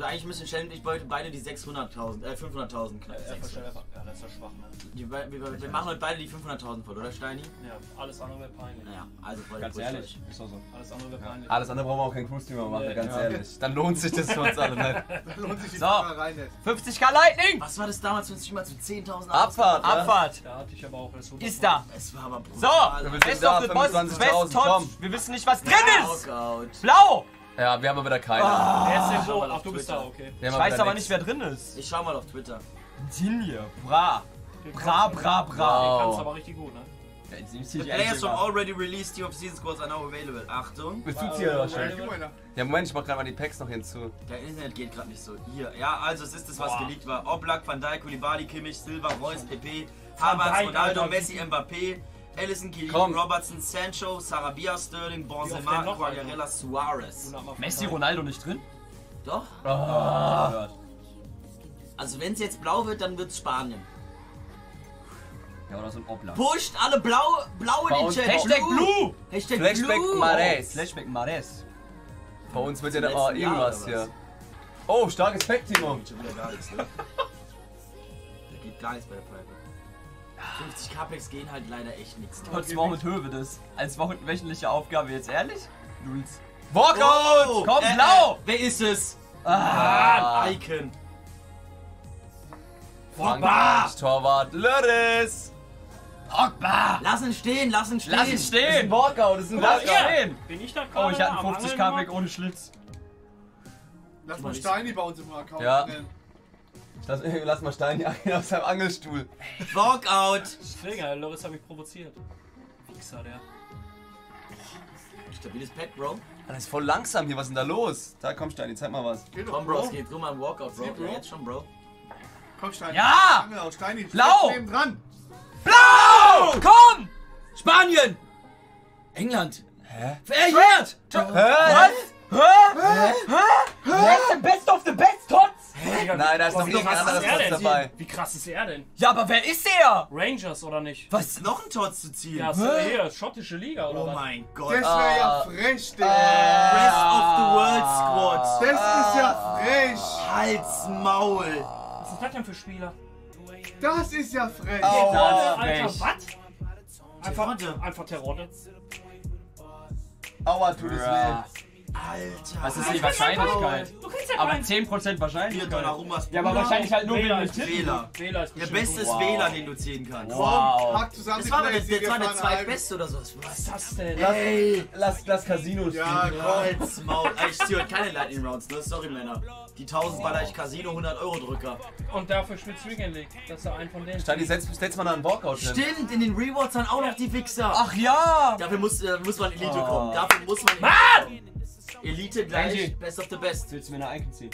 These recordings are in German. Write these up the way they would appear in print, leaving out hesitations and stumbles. Also eigentlich müssen Challenge, ich wollte beide die 500.000 knacken. Wir machen heute beide die 500.000 voll, oder Steini? Ja, alles andere wäre peinlich. Ja, also voll ganz ehrlich. Ist so. Alles andere wäre peinlich. Alles andere brauchen wir auch keinen Cruise-Team mehr machen, ganz ehrlich. Dann lohnt sich das für uns alle nicht. Dann lohnt sich die Fahrer rein nicht. 50k Lightning! Was war das damals für uns immer zu 10.000? Abfahrt! Abfahrt! Da hatte ich aber auch das ist da! Es war aber brutal. So! Best of the Boys, Best Top! Wir wissen nicht, was drin ist! Blau! Ja, wir haben aber wieder keinen. Ah, so. Ach, du bist da, okay. Ich weiß aber nicht, wer drin ist. Ich schau mal auf Twitter. Dinje, bra. Bra. Den kannst aber richtig gut, ne? Ja, the players from already released Team of Season Squads are now available. Achtung. Bist du hier wahrscheinlich? Ja, Moment, ich mach gerade mal die Packs noch hinzu. Der Internet geht gerade nicht so. Hier. Ja, also es ist das, was geleakt war. Oblak, Van Dijk, Koulibaly, Kimmich, Silva, Reus, Pepe, Havertz, Ronaldo, Messi, Mbappé. Alisson, Giroud, Robertson, Sancho, Sarabia, Sterling, Benzema, Quagliarella, Suarez. Messi, Ronaldo nicht drin? Doch. Oh. Also wenn es jetzt blau wird, dann wird es Spanien. Ja, oder so ein Oblak. Pusht alle blau in den Chat. Hashtag Blue. Hashtag Flashback Mares. Flashback Mares. Bei uns wird ja da auch irgendwas hier. Oh, starkes Pack-Team. Da geht gar nichts bei der Private. 50 Capex gehen halt leider echt nichts. Trotzdem war mit Höwe das. Als wöchentliche Aufgabe, jetzt ehrlich? Nuls. Walkout! Oh, komm, blau! Wer ist es? Icon. Pogba! Torwart Löris! Pogba! Lass ihn stehen! Lass ihn stehen! Das ist ein Walkout, Bin ich da gerade? Oh, ich hatte einen 50 Capex ohne Schlitz. Lass mal Steini bei uns im Account rennen. Lass mal Steini auf seinem Angelstuhl. Walkout! Schwinger, Loris hat mich provoziert. Wichser, der. Stabiles Pack, Bro. Das ist voll langsam hier, was ist denn da los? Da komm, Steini, zeig mal was. Geht komm, Bro, es geht rum am Walkout, Bro. Ja, jetzt schon, Bro. Komm, Steini. Ja! Steini, blau! Dran. Blau! Komm! Spanien! England! Hä? Verehrt! Was? Hä? That's the best of the best, Tots! Nein, da ist noch irgendwas anderes dabei. Wie krass ist er denn? Ja, aber wer ist er? Rangers oder nicht? Was? Noch ein Tor zu ziehen? Ja, hier, schottische Liga oder was? Oh mein Gott. Das wäre ja frech, Digga. Rest of the World Squad. Das ist ja frech. Hals, Maul. Was ist das denn für Spieler? Das ist ja frech. Oh, Alter, was? Einfach Terrotte. Aua, tut es weh. Alter! Was ist die Wahrscheinlichkeit? Du kriegst ja aber 10% Wahrscheinlichkeit. Ja, aber wahrscheinlich halt nur Wähler. Der beste ist Wähler, den du ziehen kannst. Wow! Das war der zweitbeste oder sowas. Was ist das denn? Ey! Lass Casino spielen. Ja, Kreuz, Maul. Ich ziehe heute keine Lightning Rounds, ne? Sorry, Männer. Die 1000 baller ich Casino, 100-Euro-Drücker. Und dafür spielst du Weekend League. Das ist ja ein von denen. Steini, setz mal da einen Walkout hin. Stimmt, in den Rewards dann auch noch die Wichser. Ach ja! Dafür muss man Elite kommen. Dafür muss man Elite kommen. Elite gleich, Benji. Best of the best. Willst du mir eine Icon ziehen?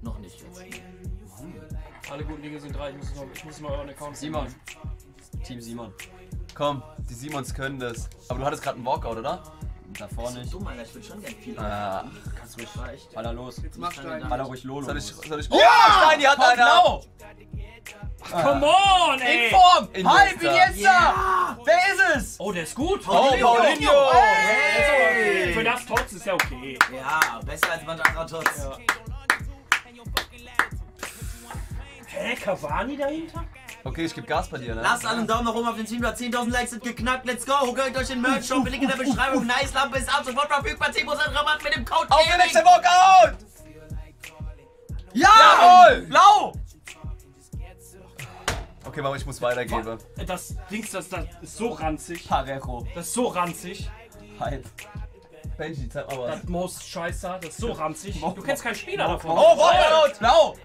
Noch nicht jetzt. Mann. Alle guten Dinge sind drei, ich muss mal euren Account ziehen. Simon. Team Simon. Komm, die Simons können das. Aber du hattest gerade einen Walkout, oder? Da vorne nicht. So dumm, Alter, ich will schon gern viel. Kannst du ruhig reichen. Baller los. Jetzt mach Steini. Baller ruhig Lolo. Soll ich ja! Steini hat einer! Blau! Come on, ey! In Form! Hi, Bielsa! Yeah. Wer ist es? Oh, der ist gut! Paulinho! Hey. Für das Tots ist ja okay. Ja, besser als manch anderer Tots. Ja. Hä, Cavani dahinter? Okay, ich gebe Gas bei dir, ne? Lasst alle einen Daumen nach oben auf den Streamplatz. 10.000 Likes sind geknackt. Let's go! Gönnt euch den Merch-Shop. Link in der Beschreibung. Nice Lampe ist ab sofort verfügbar. 10% Rabatt mit dem Code. Auf den nächsten Walkout! Ja! Jawohl! Blau! Okay, Mama, ich muss weitergeben. Das Dings, das ist so ranzig. Parejo. Das ist so ranzig. Hype. Benji, zeig mal was. Das Most Scheißer, das ist so ranzig. Du kennst keinen Spieler davon. Oh, Walkout! Blau!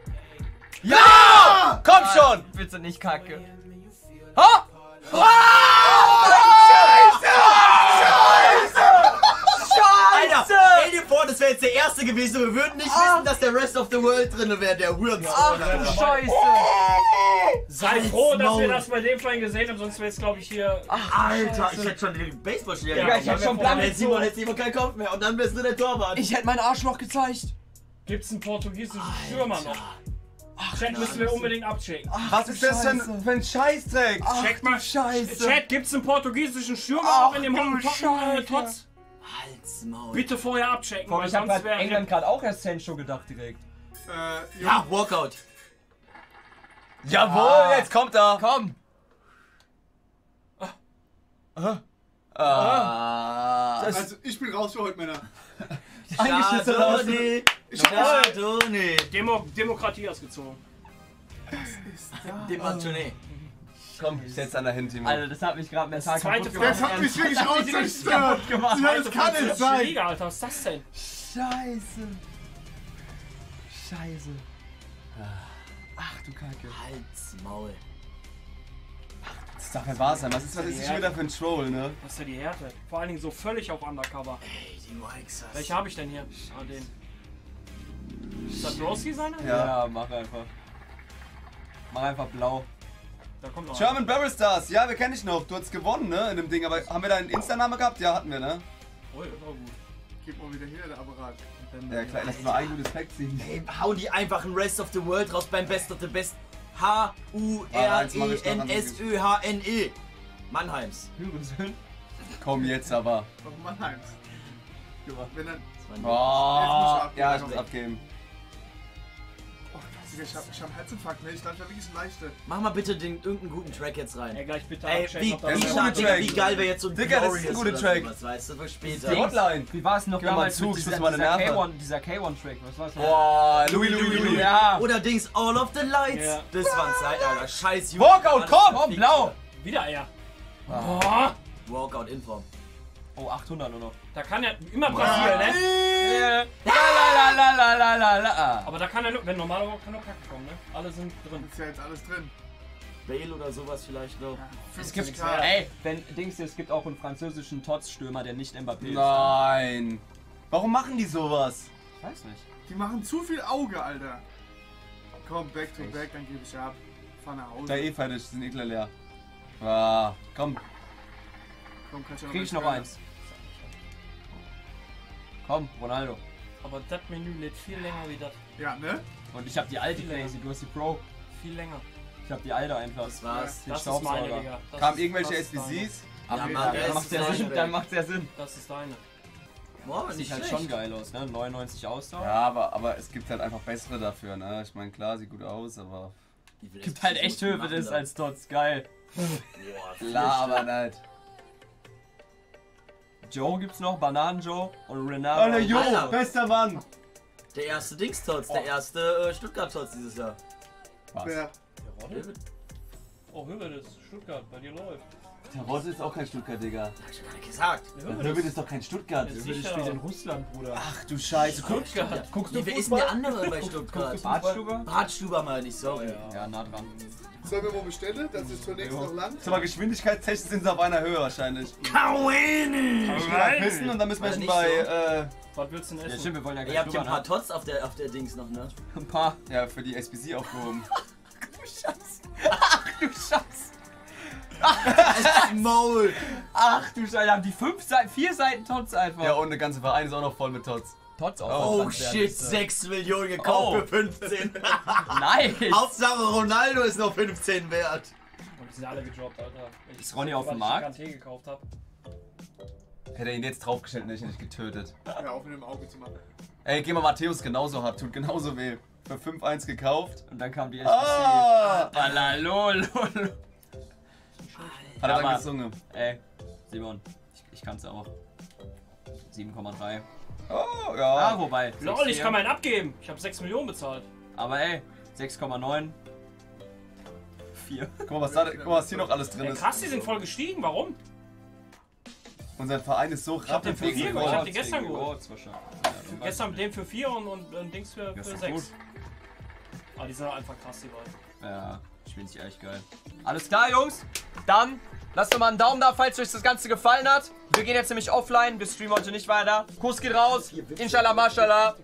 Ja! Komm schon! Bitte nicht kacke. Ha! Oh, Scheiße! Scheiße! Alter, stell dir vor, das wäre jetzt der erste gewesen. Wir würden nicht wissen, dass der Rest of the World drin wäre, der Wurms. Ach du Scheiße! Sei froh, dass wir das bei dem Fall gesehen haben, sonst wäre es, glaube ich, hier. Ach, Alter, ich hätte schon den Baseballschläger gehabt. Ich hätte schon Blankett. Simon hätte keinen Kopf mehr und dann wärst du der Torwart. Ich hätte mein Arschloch gezeigt. Gibt's einen portugiesischen Stürmer noch? Chat müssen wir unbedingt abchecken. Ach, was ist das denn für ein Scheißdreck? Ach, check mal. Scheiße. Chat, gibt's einen portugiesischen Stürmer auch in dem hohen Tots? Halt's Maul. Bitte vorher abchecken. Ich hab bei England gerade auch erst Sancho gedacht direkt. Ja, Walkout. Jawohl, jetzt kommt er. Komm. Also ich bin raus für heute, Männer. Eingeschissen raus. Chardonnay. Demokratie ausgezogen. Das ist da. Demokratie. Komm, ich setz an der Hand, Timo. Alter, das hat mich gerade mehr Tag kaputt gemacht. Das hat mich wirklich ausgezerrt. Das kann nicht sein. Schläger, Alter, was ist das denn? Scheiße. Scheiße. Ach du Kacke. Halt's Maul. Das darf ja wahr sein. Was ist das schon wieder für ein Troll, ne? Das ist ja die Härte. Vor allen Dingen so völlig auf Undercover. Ey, die Mikes. Welche hab ich denn hier? Ah, den. Ist das Broski seiner? Ja, mach einfach. Mach einfach blau. Da kommt noch German Barrel Stars. Ja, wir kennen dich noch. Du hast gewonnen, ne? In dem Ding. Aber haben wir da einen Insta-Namen gehabt? Ja, hatten wir, ne? Oh, ja, das war gut. Gib mal wieder her, der Apparat. Ja, klar, lass mal ein gutes Pack ziehen. Ey, hau die einfach ein Rest of the World raus beim Best of the Best. H-U-R-E-N-S-Ö-H-N-E. Mannheims. Hürensöhn? Komm jetzt aber. Doch, Mannheims. Wenn dann. Oh, ja, ich muss abgeben. Oh, ich hab Herzinfarkt, ne? Ich dachte, ich hab wirklich ein leichte. Mach mal bitte den irgendeinen guten Track jetzt rein. Ja, gleich bitte. Ey, wie geil wäre jetzt so ein Digga, das ist ein guter Track. Was weißt du, was später. Die Hotline. Wie war es noch damals mit dieser K1-Track? Was war's denn? Boah, Louis. Ja. Oder Dings All of the Lights. Yeah. Das war Zeit, Alter. Scheiß Junge. Walkout, komm, blau. Wieder er. Boah. Walkout in Form. Oh, 800 nur noch. Da kann ja immer passieren, ne? La. Aber da kann ja nur, wenn normal kann nur Kacke kommen, ne? Alle sind drin. Ist ja jetzt alles drin. Bale oder sowas vielleicht noch. Ja, es gibt, ey, wenn Dings, es gibt auch einen französischen Tots-Stürmer, der nicht Mbappé ist. Nein. Warum machen die sowas? Ich weiß nicht. Die machen zu viel Auge, Alter. Komm, back to back, dann gebe ich ab. Fahr nach Hause. Da fertig, sind Ekler leer. Ah, komm. Komm, krieg ich noch eins. Komm, Ronaldo. Aber das Menü lädt viel länger wie das. Ja, ne? Und ich hab die alte Crazy, du hast die Pro. Viel länger. Ich hab die alte einfach. Das war's. Den Staubsauger. Kamen irgendwelche SBCs? Ja, dann macht's ja Sinn. Das ist deine. Boah, das sieht halt schon geil aus, ne? 99 Ausdauer. Ja, aber es gibt halt einfach bessere dafür, ne? Ich meine, klar, sieht gut aus, aber. Gibt halt echt Höfe, das ist als Tots. Geil. Boah, labern halt. Joe gibt's noch, Bananen Joe und Renard. Alter, Joe, bester Mann! Der erste Dings-Tots, der erste Stuttgart-Tots dieses Jahr. Was? Wer? Der Rodde? Oh, Höwedes, Stuttgart, bei dir läuft. Der Rodde ist auch kein Stuttgart, Digga. Hab ich gar nicht gesagt. Höwedes ist doch kein Stuttgart. Höwedes spielt in Russland, Bruder. Ach du Scheiße, Stuttgart. Guckst du, wer ist denn der andere bei Stuttgart? Bartstuber? Bartstuber meine ich, sorry. Ja, nah dran. Sollen wir wo bestellen? Das ist zunächst noch lang. Aber geschwindigkeitstechnisch sind sie auf einer Höhe wahrscheinlich. Kauini! Ich will halt pissen und dann müssen wir schon bei. Was willst du denn essen? Ja, stimmt, wir wollen ja gleich. Ihr habt ja ein paar Tots auf der Dings noch, ne? Ein paar. Ja, für die SBC aufgehoben. Ach du Schatz! Ach du Schatz! Ach du Maul! Ach du Scheiße, haben die 4 Seiten Tots einfach. Ja, und der ganze Verein ist auch noch voll mit Tots. Oh shit, 6 Millionen gekauft für 15. Nein! Nice. Hauptsache Ronaldo ist noch 15 wert. Und die sind alle gedroppt, Alter. Ist Ronny auf dem Markt? Ich gekauft hab. Hätte er ihn jetzt draufgestellt und hätte ich ihn nicht getötet. Hör auf, mit dem Auge zu machen. Ey, geh mal Matthäus genauso hart, tut genauso weh. Für 5-1 gekauft. Und dann kam die SBC. Ah! Balalolol. Hat er dann gesungen. Ey, Simon, ich kann's auch. 7,3. Oh, ja. Ah, wobei. Lol, ich kann meinen abgeben. Ich habe 6 Millionen bezahlt. Aber ey, 6,9. 4. Guck mal, was hier noch alles drin ist. Krass, die sind voll gestiegen. Warum? Unser Verein ist so rappelig. Ich hab den gestern geholt. Gestern den für 4 und Dings für 6. Aber die sind einfach krass, die Leute. Ja, ich find's echt geil. Alles klar, Jungs. Dann lasst doch mal einen Daumen da, falls euch das Ganze gefallen hat. Wir gehen jetzt nämlich offline, wir streamen heute nicht weiter. Kuss geht raus, Inshallah, Mashallah.